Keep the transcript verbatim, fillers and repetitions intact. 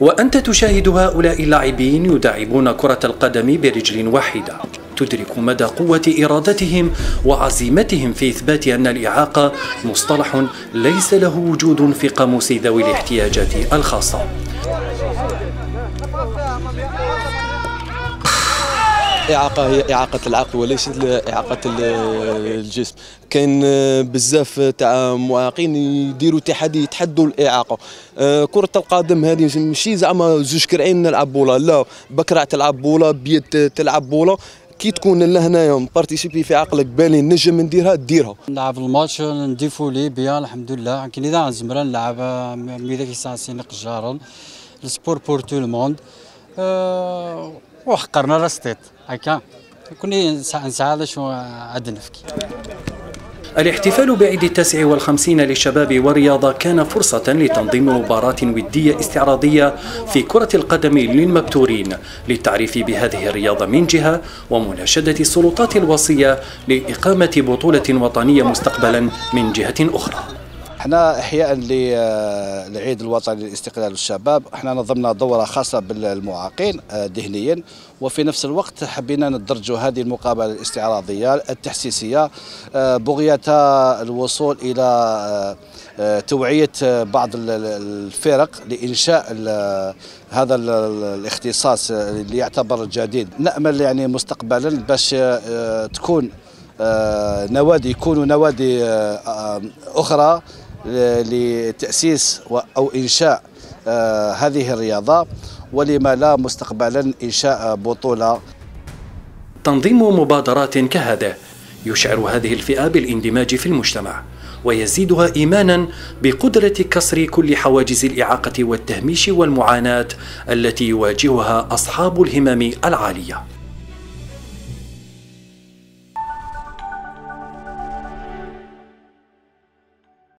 وأنت تشاهد هؤلاء اللاعبين يداعبون كرة القدم برجل واحدة. تدرك مدى قوة إرادتهم وعزيمتهم في إثبات أن الإعاقة مصطلح ليس له وجود في قاموس ذوي الاحتياجات الخاصة. إعاقة هي إعاقة العقل وليس إعاقة الجسم. كاين بزاف تاع معاقين يديروا تحدي يتحدوا الإعاقة. كرة القدم هذه ماشي زعما زوج كرعين نلعب بولا، لا بكرة تلعب بولا بيد تلعب بولا. كي تكون لهنايا مبارتيسيبي في عقلك بالي نجم نديرها ديرها. نلعب الماتش نديفولي بيان الحمد لله. كي نلعب زمرة نلعب ميداك سانسين قجارا السبور بور تو لو موند. وحقرنا راستيت هكا كنا نسعى شو عاد نفكي. الاحتفال بعيد التاسع والخمسين للشباب والرياضة كان فرصة لتنظيم مباراة ودية استعراضية في كرة القدم للمبتورين للتعريف بهذه الرياضة من جهة، ومناشدة السلطات الوصية لإقامة بطولة وطنية مستقبلا من جهة أخرى. احنا احياء للعيد الوطني للاستقلال والشباب احنا نظمنا دوره خاصه بالمعاقين ذهنيا، وفي نفس الوقت حبينا ندرجوا هذه المقابله الاستعراضيه التحسيسيه بغيتها الوصول الى توعيه بعض الفرق لانشاء هذا الاختصاص اللي يعتبر جديد. نامل يعني مستقبلا باش تكون نوادي يكونوا نوادي اخرى لتأسيس أو إنشاء هذه الرياضة، ولما لا مستقبلا إنشاء بطولة. تنظيم مبادرات كهذه يشعر هذه الفئة بالاندماج في المجتمع ويزيدها إيمانا بقدرة كسر كل حواجز الإعاقة والتهميش والمعاناة التي يواجهها أصحاب الهمم العالية.